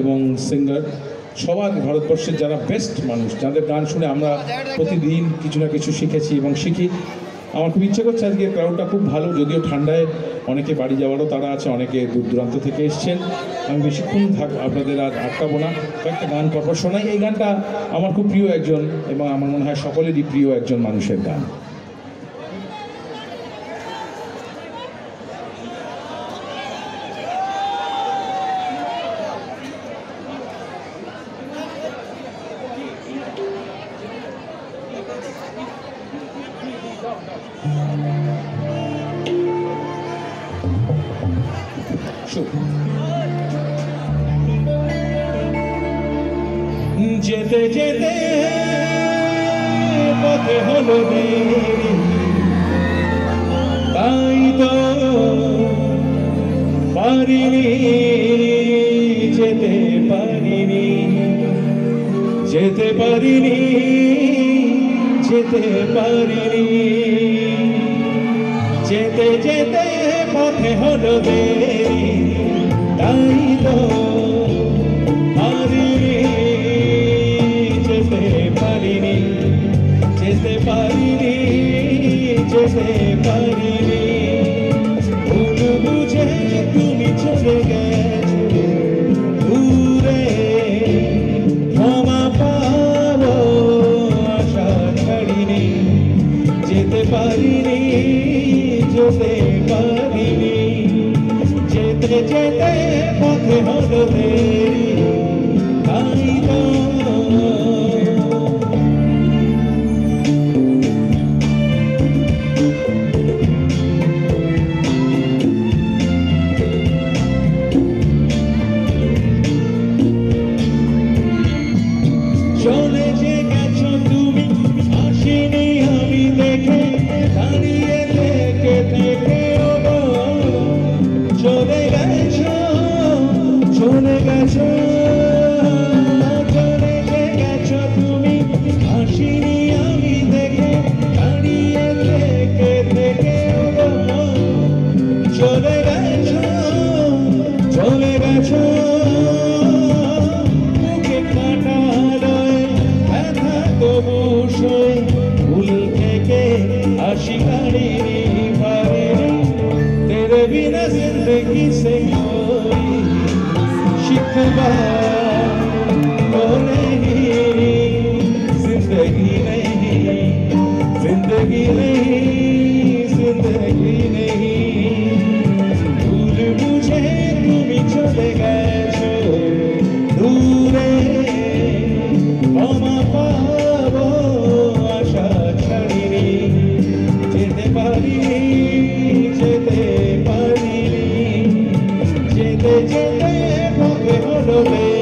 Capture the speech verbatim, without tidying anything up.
এবং সিঙ্গার সবার ভারতবর্ষের যারা বেস্ট মানুষ, যাদের গান শুনে আমরা প্রতিদিন কিছু না কিছু শিখেছি এবং শিখি। আমার খুব ইচ্ছে করছে আজকে ক্রাউডটা খুব ভালো, যদিও ঠান্ডায় অনেকে বাড়ি যাওয়ারও তারা আছে, অনেকে দূর দূরান্ত থেকে এসছেন। আমি বেশিক্ষণ থাক আপনাদের আর আটকাবো না, কয়েকটা গান পরপর শোনাই। এই গানটা আমার খুব প্রিয় একজন এবং আমার মনে হয় সকলেরই প্রিয় একজন মানুষের গান। যেতে যেতে পথে হলো দেরি, তাই তো পারিনি যেতে পারিনি যেতে পারিনি যেতে পারিনি যেতে যেতে পথে হলো দেরি, তাই তো যেতে যেতে পথে হলো দেরি।